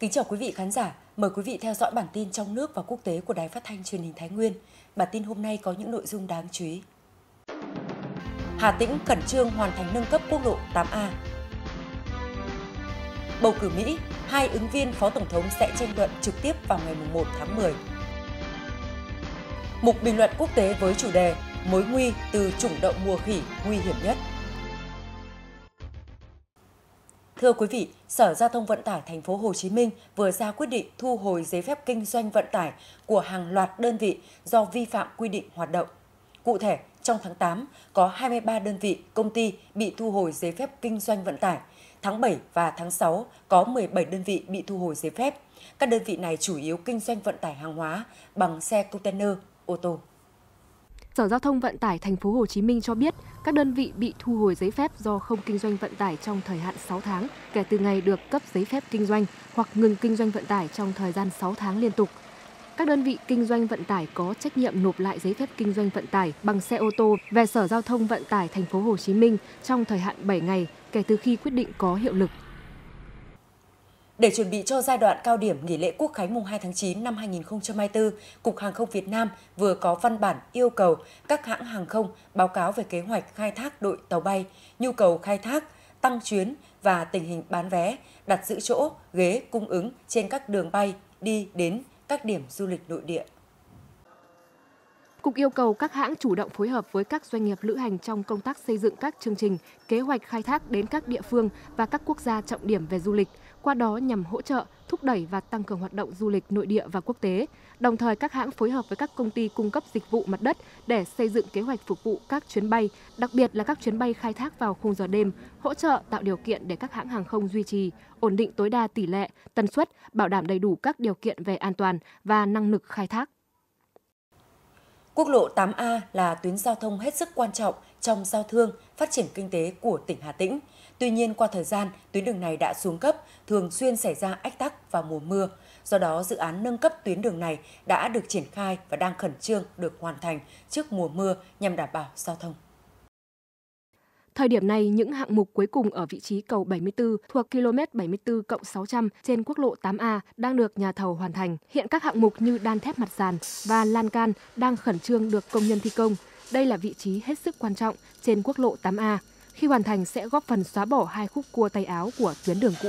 Kính chào quý vị khán giả, mời quý vị theo dõi bản tin trong nước và quốc tế của Đài Phát Thanh truyền hình Thái Nguyên. Bản tin hôm nay có những nội dung đáng chú ý. Hà Tĩnh khẩn trương hoàn thành nâng cấp quốc lộ 8A. Bầu cử Mỹ, hai ứng viên Phó Tổng thống sẽ tranh luận trực tiếp vào ngày 1 tháng 10. Mục bình luận quốc tế với chủ đề Mối nguy từ chủng đậu mùa khỉ nguy hiểm nhất. Thưa quý vị, Sở Giao thông Vận tải Thành phố Hồ Chí Minh vừa ra quyết định thu hồi giấy phép kinh doanh vận tải của hàng loạt đơn vị do vi phạm quy định hoạt động. Cụ thể, trong tháng 8 có 23 đơn vị, công ty bị thu hồi giấy phép kinh doanh vận tải. Tháng 7 và tháng 6 có 17 đơn vị bị thu hồi giấy phép. Các đơn vị này chủ yếu kinh doanh vận tải hàng hóa bằng xe container, ô tô. Sở Giao thông Vận tải Thành phố Hồ Chí Minh cho biết các đơn vị bị thu hồi giấy phép do không kinh doanh vận tải trong thời hạn 6 tháng kể từ ngày được cấp giấy phép kinh doanh hoặc ngừng kinh doanh vận tải trong thời gian 6 tháng liên tục. Các đơn vị kinh doanh vận tải có trách nhiệm nộp lại giấy phép kinh doanh vận tải bằng xe ô tô về Sở Giao thông Vận tải Thành phố Hồ Chí Minh trong thời hạn 7 ngày kể từ khi quyết định có hiệu lực. Để chuẩn bị cho giai đoạn cao điểm nghỉ lễ Quốc khánh mùng 2 tháng 9 năm 2024, Cục Hàng không Việt Nam vừa có văn bản yêu cầu các hãng hàng không báo cáo về kế hoạch khai thác đội tàu bay, nhu cầu khai thác, tăng chuyến và tình hình bán vé, đặt giữ chỗ, ghế cung ứng trên các đường bay đi đến các điểm du lịch nội địa. Cục yêu cầu các hãng chủ động phối hợp với các doanh nghiệp lữ hành trong công tác xây dựng các chương trình, kế hoạch khai thác đến các địa phương và các quốc gia trọng điểm về du lịch, qua đó nhằm hỗ trợ, thúc đẩy và tăng cường hoạt động du lịch nội địa và quốc tế. Đồng thời, các hãng phối hợp với các công ty cung cấp dịch vụ mặt đất để xây dựng kế hoạch phục vụ các chuyến bay, đặc biệt là các chuyến bay khai thác vào khung giờ đêm, hỗ trợ tạo điều kiện để các hãng hàng không duy trì, ổn định tối đa tỷ lệ, tần suất, bảo đảm đầy đủ các điều kiện về an toàn và năng lực khai thác. Quốc lộ 8A là tuyến giao thông hết sức quan trọng trong giao thương, phát triển kinh tế của tỉnh Hà Tĩnh. Tuy nhiên, qua thời gian, tuyến đường này đã xuống cấp, thường xuyên xảy ra ách tắc vào mùa mưa. Do đó, dự án nâng cấp tuyến đường này đã được triển khai và đang khẩn trương được hoàn thành trước mùa mưa nhằm đảm bảo giao thông. Thời điểm này, những hạng mục cuối cùng ở vị trí cầu 74 thuộc km 74+600 trên quốc lộ 8A đang được nhà thầu hoàn thành. Hiện các hạng mục như đan thép mặt sàn và lan can đang khẩn trương được công nhân thi công. Đây là vị trí hết sức quan trọng trên quốc lộ 8A. Khi hoàn thành sẽ góp phần xóa bỏ hai khúc cua tay áo của tuyến đường cũ.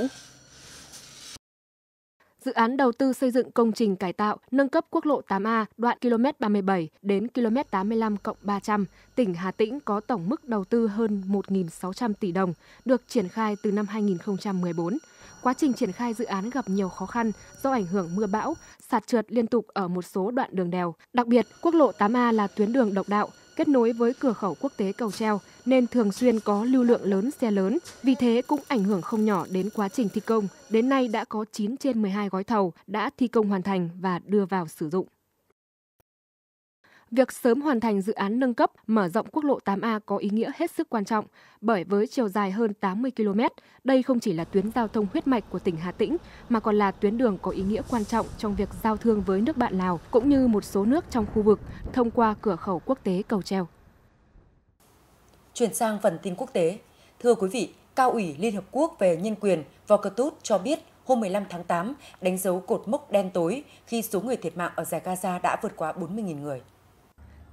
Dự án đầu tư xây dựng công trình cải tạo, nâng cấp quốc lộ 8A đoạn km 37 đến km 85+300, tỉnh Hà Tĩnh có tổng mức đầu tư hơn 1.600 tỷ đồng, được triển khai từ năm 2014. Quá trình triển khai dự án gặp nhiều khó khăn do ảnh hưởng mưa bão, sạt trượt liên tục ở một số đoạn đường đèo. Đặc biệt, quốc lộ 8A là tuyến đường độc đạo, kết nối với cửa khẩu quốc tế Cầu Treo nên thường xuyên có lưu lượng lớn xe lớn, vì thế cũng ảnh hưởng không nhỏ đến quá trình thi công. Đến nay đã có 9 trên 12 gói thầu đã thi công hoàn thành và đưa vào sử dụng. Việc sớm hoàn thành dự án nâng cấp, mở rộng quốc lộ 8A có ý nghĩa hết sức quan trọng, bởi với chiều dài hơn 80 km, đây không chỉ là tuyến giao thông huyết mạch của tỉnh Hà Tĩnh, mà còn là tuyến đường có ý nghĩa quan trọng trong việc giao thương với nước bạn Lào, cũng như một số nước trong khu vực, thông qua cửa khẩu quốc tế Cầu Treo. Chuyển sang phần tin quốc tế. Thưa quý vị, Cao ủy Liên Hợp Quốc về Nhân quyền Volker Türk cho biết, hôm 15 tháng 8 đánh dấu cột mốc đen tối khi số người thiệt mạng ở dải Gaza đã vượt quá 40.000 người.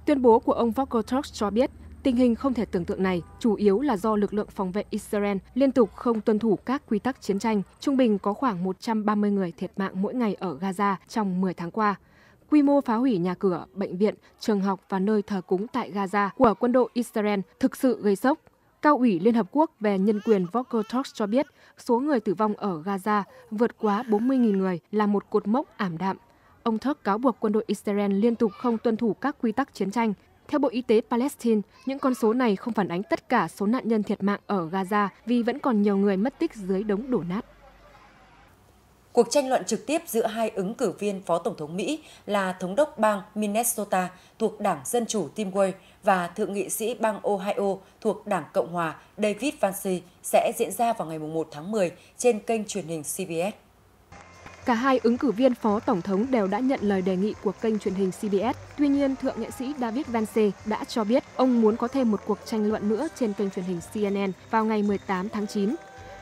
Tuyên bố của ông Volker Türk cho biết, tình hình không thể tưởng tượng này chủ yếu là do lực lượng phòng vệ Israel liên tục không tuân thủ các quy tắc chiến tranh. Trung bình có khoảng 130 người thiệt mạng mỗi ngày ở Gaza trong 10 tháng qua. Quy mô phá hủy nhà cửa, bệnh viện, trường học và nơi thờ cúng tại Gaza của quân đội Israel thực sự gây sốc. Cao ủy Liên Hợp Quốc về Nhân quyền Volker Türk cho biết, số người tử vong ở Gaza vượt quá 40.000 người là một cột mốc ảm đạm. Ông Türk cáo buộc quân đội Israel liên tục không tuân thủ các quy tắc chiến tranh. Theo Bộ Y tế Palestine, những con số này không phản ánh tất cả số nạn nhân thiệt mạng ở Gaza vì vẫn còn nhiều người mất tích dưới đống đổ nát. Cuộc tranh luận trực tiếp giữa hai ứng cử viên Phó Tổng thống Mỹ là Thống đốc bang Minnesota thuộc Đảng Dân Chủ Tim Walz và Thượng nghị sĩ bang Ohio thuộc Đảng Cộng Hòa David Vance sẽ diễn ra vào ngày 1 tháng 10 trên kênh truyền hình CBS. Cả hai ứng cử viên Phó Tổng thống đều đã nhận lời đề nghị của kênh truyền hình CBS. Tuy nhiên, Thượng nghị sĩ David Vance đã cho biết ông muốn có thêm một cuộc tranh luận nữa trên kênh truyền hình CNN vào ngày 18 tháng 9.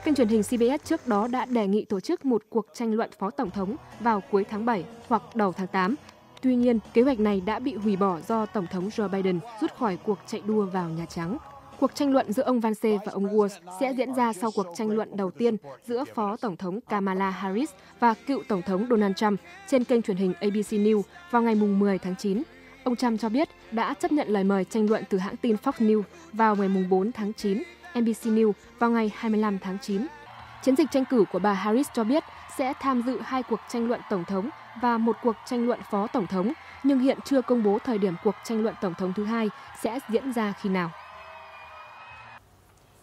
Kênh truyền hình CBS trước đó đã đề nghị tổ chức một cuộc tranh luận phó tổng thống vào cuối tháng 7 hoặc đầu tháng 8. Tuy nhiên, kế hoạch này đã bị hủy bỏ do Tổng thống Joe Biden rút khỏi cuộc chạy đua vào Nhà Trắng. Cuộc tranh luận giữa ông Vance và ông Walz sẽ diễn ra sau cuộc tranh luận đầu tiên giữa Phó Tổng thống Kamala Harris và cựu Tổng thống Donald Trump trên kênh truyền hình ABC News vào ngày 10 tháng 9. Ông Trump cho biết đã chấp nhận lời mời tranh luận từ hãng tin Fox News vào ngày 4 tháng 9, NBC News vào ngày 25 tháng 9. Chiến dịch tranh cử của bà Harris cho biết sẽ tham dự hai cuộc tranh luận Tổng thống và một cuộc tranh luận Phó Tổng thống, nhưng hiện chưa công bố thời điểm cuộc tranh luận Tổng thống thứ hai sẽ diễn ra khi nào.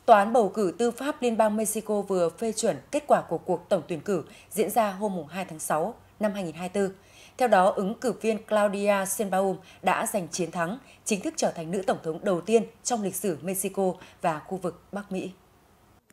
Tòa án bầu cử tư pháp Liên bang Mexico vừa phê chuẩn kết quả của cuộc tổng tuyển cử diễn ra hôm 2 tháng 6 năm 2024. Theo đó, ứng cử viên Claudia Sheinbaum đã giành chiến thắng, chính thức trở thành nữ tổng thống đầu tiên trong lịch sử Mexico và khu vực Bắc Mỹ.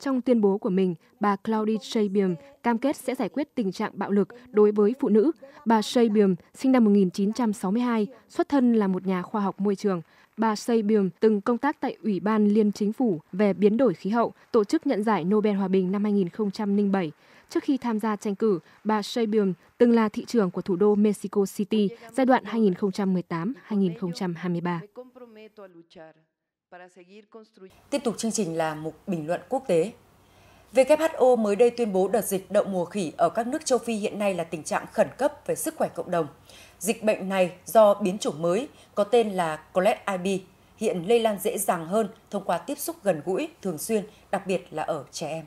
Trong tuyên bố của mình, bà Claudia Sheinbaum cam kết sẽ giải quyết tình trạng bạo lực đối với phụ nữ. Bà Sheinbaum sinh năm 1962, xuất thân là một nhà khoa học môi trường. Bà Sheinbaum từng công tác tại Ủy ban Liên Chính phủ về biến đổi khí hậu, tổ chức nhận giải Nobel Hòa bình năm 2007. Trước khi tham gia tranh cử, bà Sheinbaum từng là thị trưởng của thủ đô Mexico City giai đoạn 2018-2023. Tiếp tục chương trình là mục bình luận quốc tế. WHO mới đây tuyên bố đợt dịch đậu mùa khỉ ở các nước châu Phi hiện nay là tình trạng khẩn cấp về sức khỏe cộng đồng. Dịch bệnh này do biến chủng mới có tên là Clade Ib hiện lây lan dễ dàng hơn thông qua tiếp xúc gần gũi thường xuyên, đặc biệt là ở trẻ em.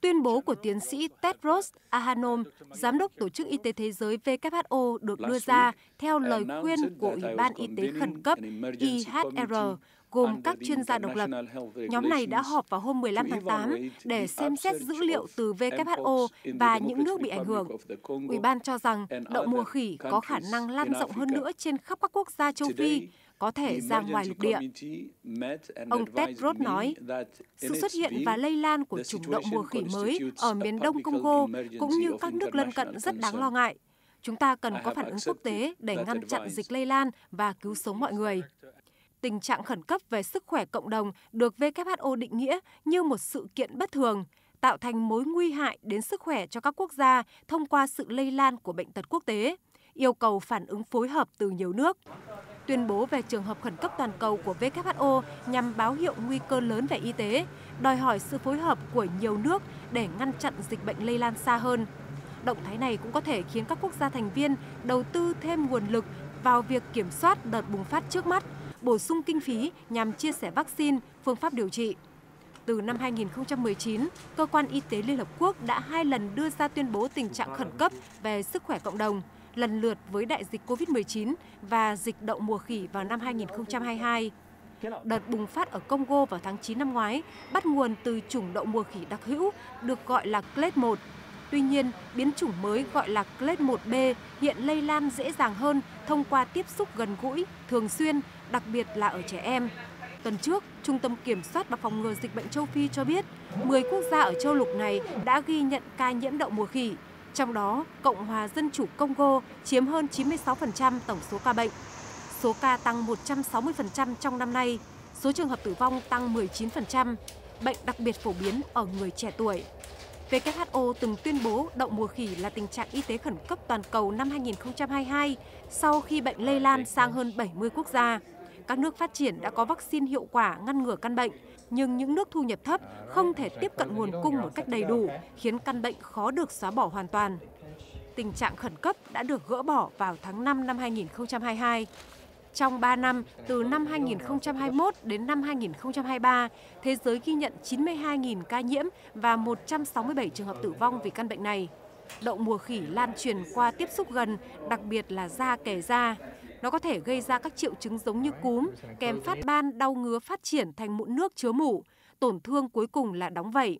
Tuyên bố của tiến sĩ Tedros Adhanom, Giám đốc Tổ chức Y tế Thế giới WHO được đưa ra theo lời khuyên của Ủy ban Y tế Khẩn cấp IHR, gồm các chuyên gia độc lập. Nhóm này đã họp vào hôm 15 tháng 8 để xem xét dữ liệu từ WHO và những nước bị ảnh hưởng. Ủy ban cho rằng đậu mùa khỉ có khả năng lan rộng hơn nữa trên khắp các quốc gia châu Phi, có thể ra ngoài lục địa. Ông Tedros nói, sự xuất hiện và lây lan của chủng đậu mùa khỉ mới ở miền đông Congo cũng như các nước lân cận rất đáng lo ngại. Chúng ta cần có phản ứng quốc tế để ngăn chặn dịch lây lan và cứu sống mọi người. Tình trạng khẩn cấp về sức khỏe cộng đồng được WHO định nghĩa như một sự kiện bất thường, tạo thành mối nguy hại đến sức khỏe cho các quốc gia thông qua sự lây lan của bệnh tật quốc tế, yêu cầu phản ứng phối hợp từ nhiều nước. Tuyên bố về trường hợp khẩn cấp toàn cầu của WHO nhằm báo hiệu nguy cơ lớn về y tế, đòi hỏi sự phối hợp của nhiều nước để ngăn chặn dịch bệnh lây lan xa hơn. Động thái này cũng có thể khiến các quốc gia thành viên đầu tư thêm nguồn lực vào việc kiểm soát đợt bùng phát trước mắt, bổ sung kinh phí nhằm chia sẻ vaccine, phương pháp điều trị. Từ năm 2019, Cơ quan Y tế Liên Hợp Quốc đã 2 lần đưa ra tuyên bố tình trạng khẩn cấp về sức khỏe cộng đồng, lần lượt với đại dịch COVID-19 và dịch đậu mùa khỉ vào năm 2022. Đợt bùng phát ở Congo vào tháng 9 năm ngoái bắt nguồn từ chủng đậu mùa khỉ đặc hữu được gọi là Clade 1. Tuy nhiên, biến chủng mới gọi là Clade 2B hiện lây lan dễ dàng hơn thông qua tiếp xúc gần gũi, thường xuyên, đặc biệt là ở trẻ em. Tuần trước, Trung tâm Kiểm soát và Phòng ngừa Dịch bệnh châu Phi cho biết 10 quốc gia ở châu lục này đã ghi nhận ca nhiễm đậu mùa khỉ. Trong đó, Cộng hòa Dân chủ Congo chiếm hơn 96% tổng số ca bệnh. Số ca tăng 160% trong năm nay, số trường hợp tử vong tăng 19%, bệnh đặc biệt phổ biến ở người trẻ tuổi. WHO từng tuyên bố đậu mùa khỉ là tình trạng y tế khẩn cấp toàn cầu năm 2022 sau khi bệnh lây lan sang hơn 70 quốc gia. Các nước phát triển đã có vaccine hiệu quả ngăn ngừa căn bệnh, nhưng những nước thu nhập thấp không thể tiếp cận nguồn cung một cách đầy đủ, khiến căn bệnh khó được xóa bỏ hoàn toàn. Tình trạng khẩn cấp đã được gỡ bỏ vào tháng 5 năm 2022. Trong 3 năm, từ năm 2021 đến năm 2023, thế giới ghi nhận 92.000 ca nhiễm và 167 trường hợp tử vong vì căn bệnh này. Đậu mùa khỉ lan truyền qua tiếp xúc gần, đặc biệt là da kề da. Nó có thể gây ra các triệu chứng giống như cúm, kèm phát ban, đau ngứa phát triển thành mụn nước chứa mủ, tổn thương cuối cùng là đóng vảy.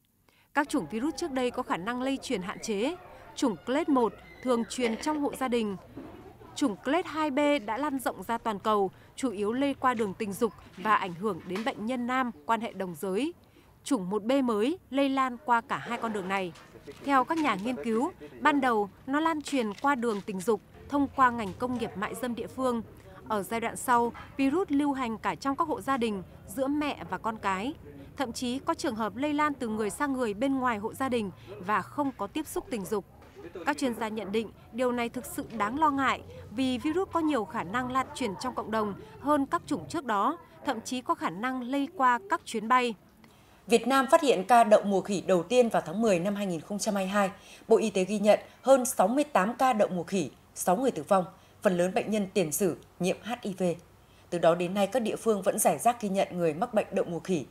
Các chủng virus trước đây có khả năng lây truyền hạn chế. Chủng Clade 1 thường truyền trong hộ gia đình. Chủng Clade 2B đã lan rộng ra toàn cầu, chủ yếu lây qua đường tình dục và ảnh hưởng đến bệnh nhân nam quan hệ đồng giới. Chủng 1B mới lây lan qua cả hai con đường này. Theo các nhà nghiên cứu, ban đầu nó lan truyền qua đường tình dục, thông qua ngành công nghiệp mại dâm địa phương, Ở giai đoạn sau, virus lưu hành cả trong các hộ gia đình, giữa mẹ và con cái. Thậm chí có trường hợp lây lan từ người sang người bên ngoài hộ gia đình và không có tiếp xúc tình dục. Các chuyên gia nhận định điều này thực sự đáng lo ngại vì virus có nhiều khả năng lan truyền trong cộng đồng hơn các chủng trước đó, thậm chí có khả năng lây qua các chuyến bay. Việt Nam phát hiện ca đậu mùa khỉ đầu tiên vào tháng 10 năm 2022. Bộ Y tế ghi nhận hơn 68 ca đậu mùa khỉ, 6 người tử vong, phần lớn bệnh nhân tiền sử nhiễm HIV. Từ đó đến nay, các địa phương vẫn rải rác ghi nhận người mắc bệnh đậu mùa khỉ.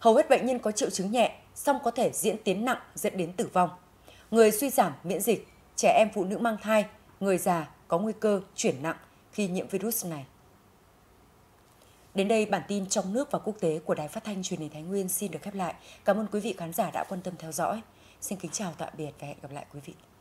Hầu hết bệnh nhân có triệu chứng nhẹ, song có thể diễn tiến nặng dẫn đến tử vong. Người suy giảm miễn dịch, trẻ em phụ nữ mang thai, người già có nguy cơ chuyển nặng khi nhiễm virus này. Đến đây, bản tin trong nước và quốc tế của Đài Phát Thanh truyền hình Thái Nguyên xin được khép lại. Cảm ơn quý vị khán giả đã quan tâm theo dõi. Xin kính chào, tạm biệt và hẹn gặp lại quý vị.